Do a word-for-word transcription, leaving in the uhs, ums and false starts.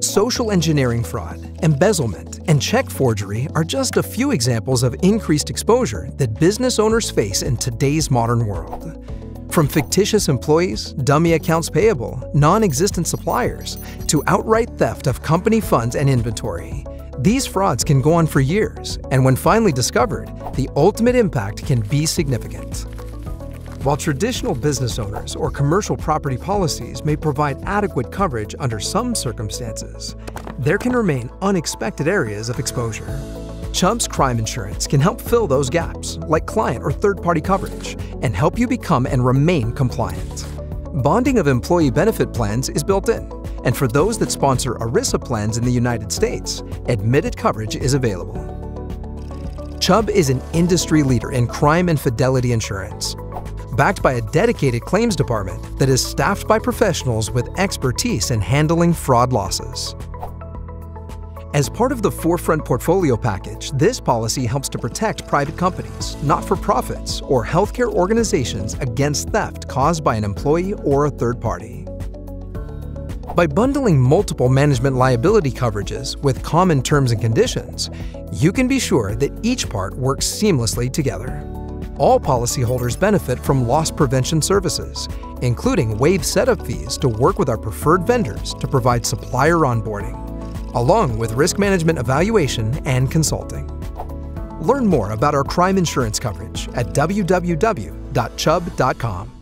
Social engineering fraud, embezzlement, and check forgery are just a few examples of increased exposure that business owners face in today's modern world. From fictitious employees, dummy accounts payable, non-existent suppliers, to outright theft of company funds and inventory, these frauds can go on for years, and when finally discovered, the ultimate impact can be significant. While traditional business owners or commercial property policies may provide adequate coverage under some circumstances, there can remain unexpected areas of exposure. Chubb's Crime Insurance can help fill those gaps, like client or third-party coverage, and help you become and remain compliant. Bonding of employee benefit plans is built in, and for those that sponsor ERISA plans in the United States, admitted coverage is available. Chubb is an industry leader in crime and fidelity insurance, backed by a dedicated claims department that is staffed by professionals with expertise in handling fraud losses. As part of the Forefront Portfolio Package, this policy helps to protect private companies, not-for-profits, or healthcare organizations against theft caused by an employee or a third party. By bundling multiple management liability coverages with common terms and conditions, you can be sure that each part works seamlessly together. All policyholders benefit from loss prevention services, including waived setup fees to work with our preferred vendors to provide supplier onboarding, along with risk management evaluation and consulting. Learn more about our crime insurance coverage at w w w dot chubb dot com.